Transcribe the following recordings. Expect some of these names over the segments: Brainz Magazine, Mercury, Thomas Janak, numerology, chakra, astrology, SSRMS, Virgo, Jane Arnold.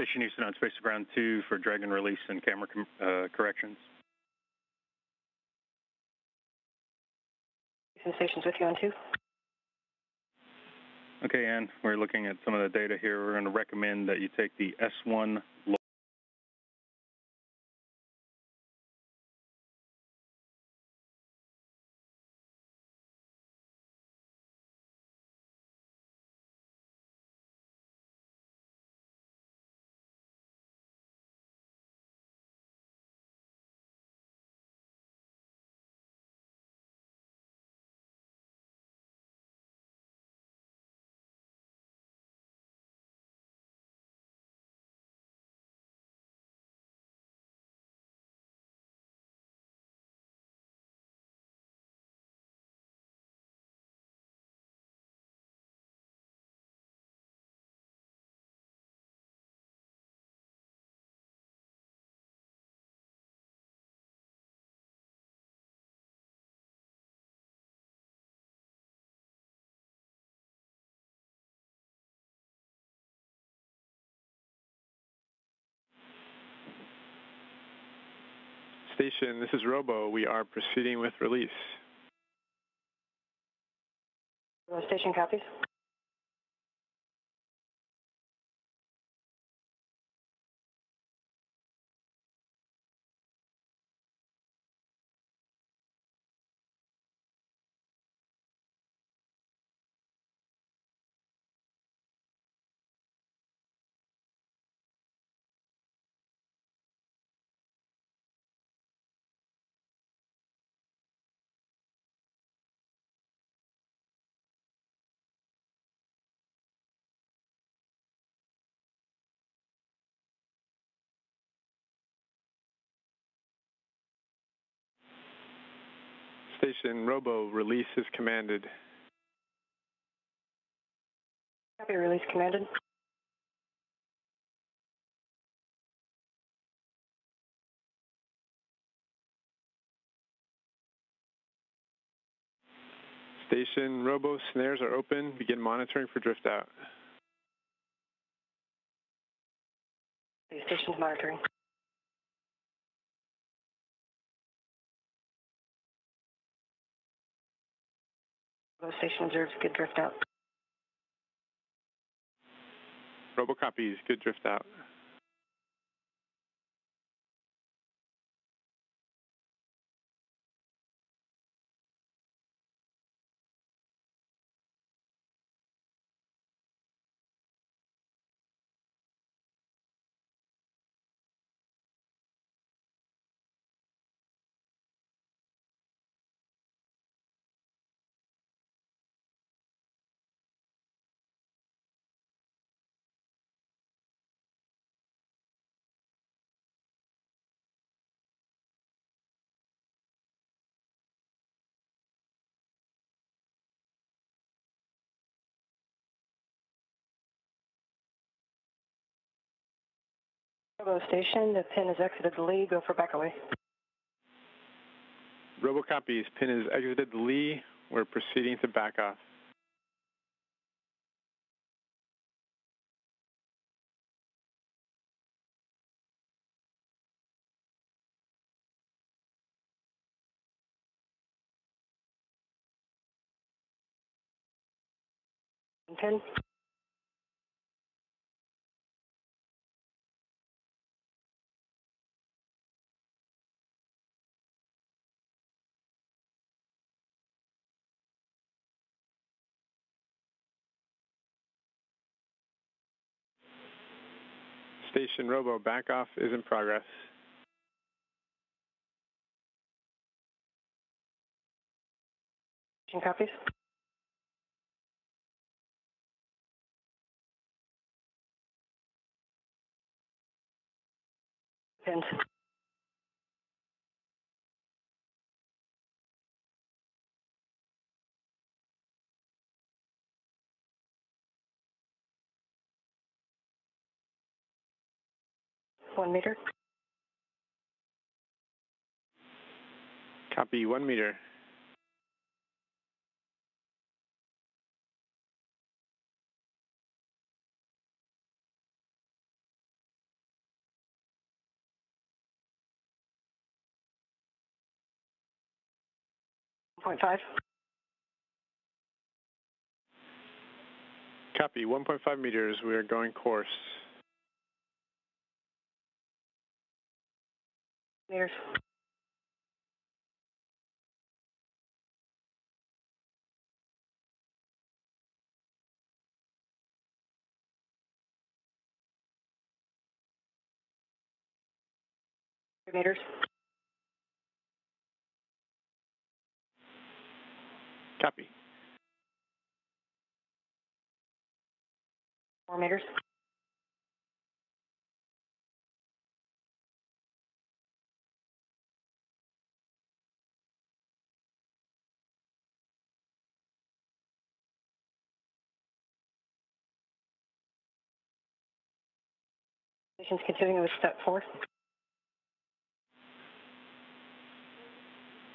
Station Houston on Space Ground 2 for Dragon release and camera corrections. Houston Station's with you on 2. Okay, Ann, we're looking at some of the data here. We're going to recommend that you take the S1 low. Station, this is Robo. We are proceeding with release. Station copies. Station, Robo, release is commanded. Copy, release commanded. Station, Robo, snares are open. Begin monitoring for drift out. Station's monitoring. Station observes good drift out. Robo copies, good drift out. Robo Station, the pin has exited the Lee. Go for back away. Robo copies. Pin has exited the Lee. We're proceeding to back off. Pin. Station, Robo, back off is in progress. Station copies. Pins. One meter. Copy, 1 meter. 1.5. Copy, 1.5 meters, we are going course. Meters. Meters. Copy. 4 meters. Continuing with step 4.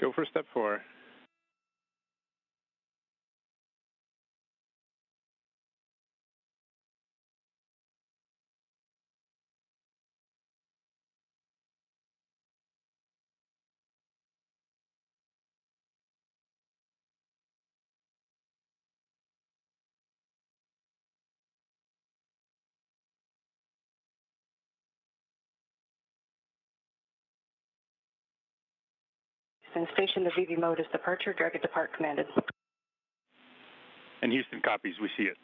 Go for step 4. And station the VV mode is departure, drag it depart commanded. And Houston copies, we see it.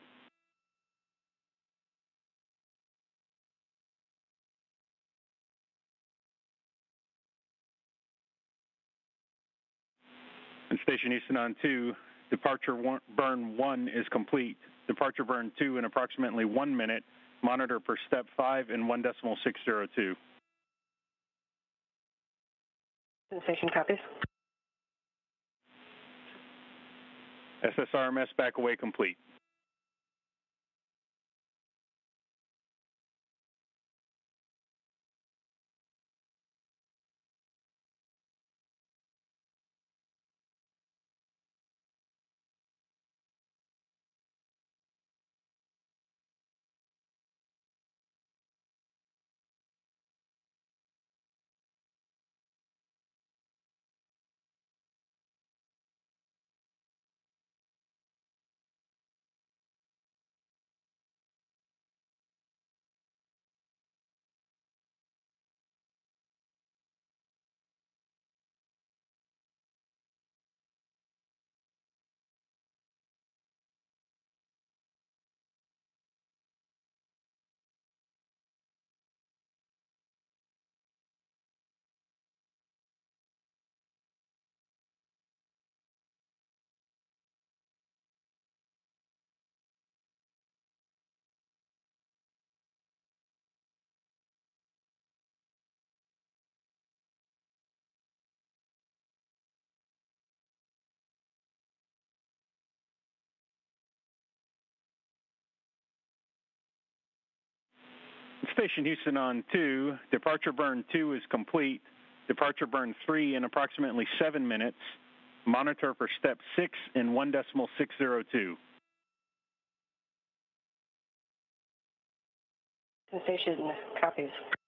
And station Houston on 2, departure burn 1 is complete. Departure burn 2 in approximately 1 minute, monitor per step 5 and 1.602. Station copies. SSRMS back away complete. Station Houston on 2, departure burn 2 is complete. Departure burn 3 in approximately 7 minutes. Monitor for step 6 in 1.602. Station copies.